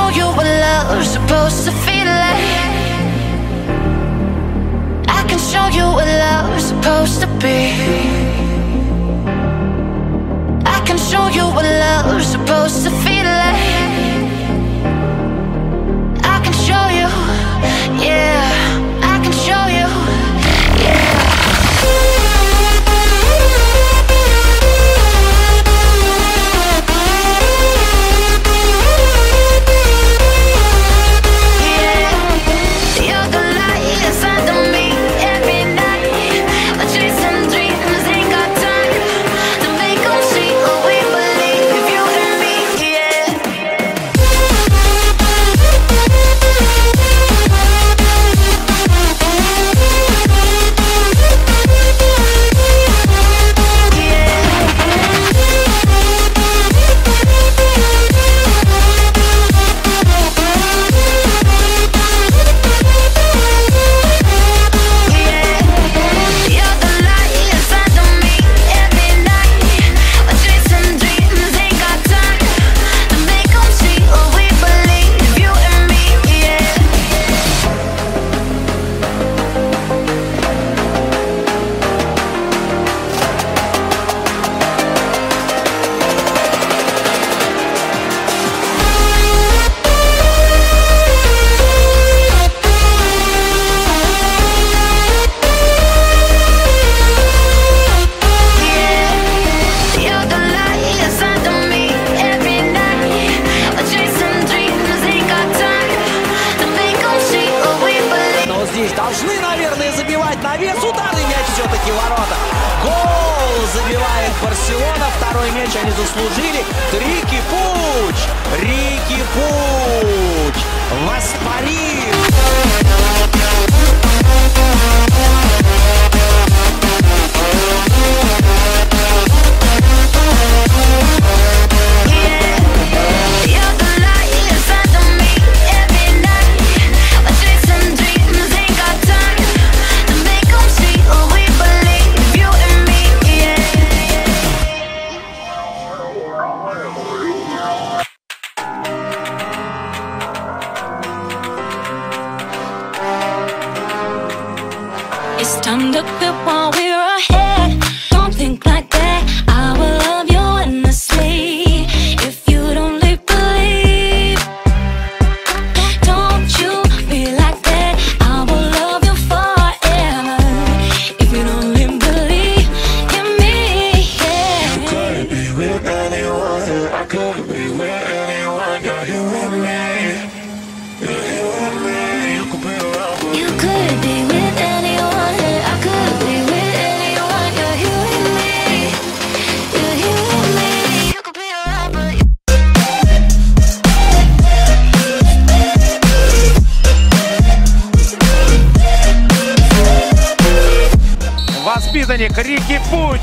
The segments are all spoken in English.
knew you were love, supposed to feel it. I can show you what love's supposed to be. I can show you what love's supposed to feel it. I can show you, yeah. I can show you, yeah. Должны, наверное, забивать на вес. Ударный мяч все-таки ворота. Гол забивает Барселона. Второй мяч они заслужили. Рикки Пуиг. Рикки Пуиг воспарил. It's time to quit while we're ahead. Don't think like that. I will love you endlessly if you don't believe. Don't you be like that. I will love you forever if you don't believe in me. Yeah. You couldn't be with anyone, I couldn't be with anyone. You're here with me. You're here with me. You could be around me. You could be with anyone. Воспитанник Рикки Пуиг.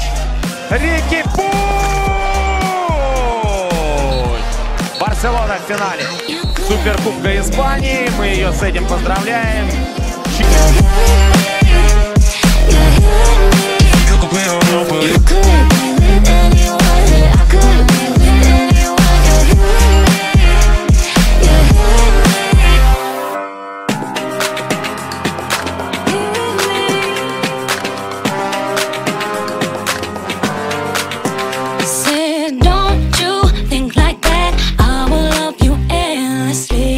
Рикки Пуиг! Барселона в финале Суперкубка Испании. Мы ее с этим поздравляем. Slay.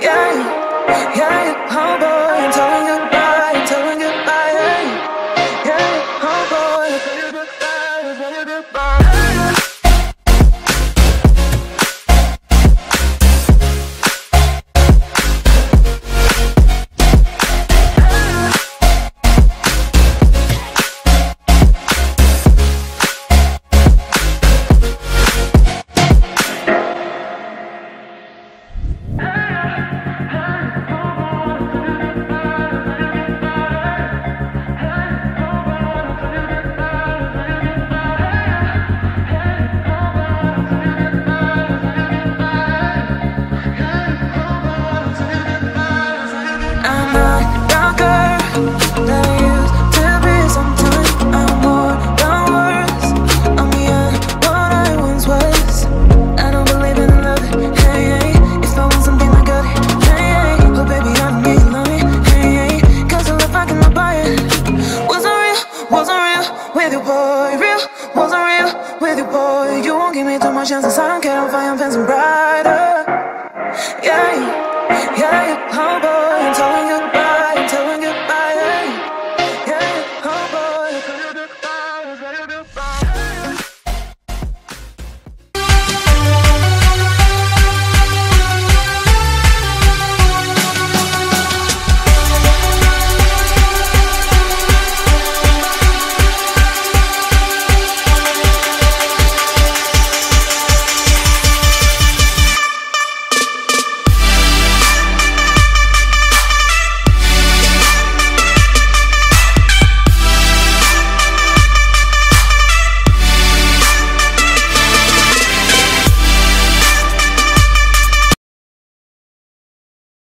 Yeah, yeah, homeboy, I'm telling you.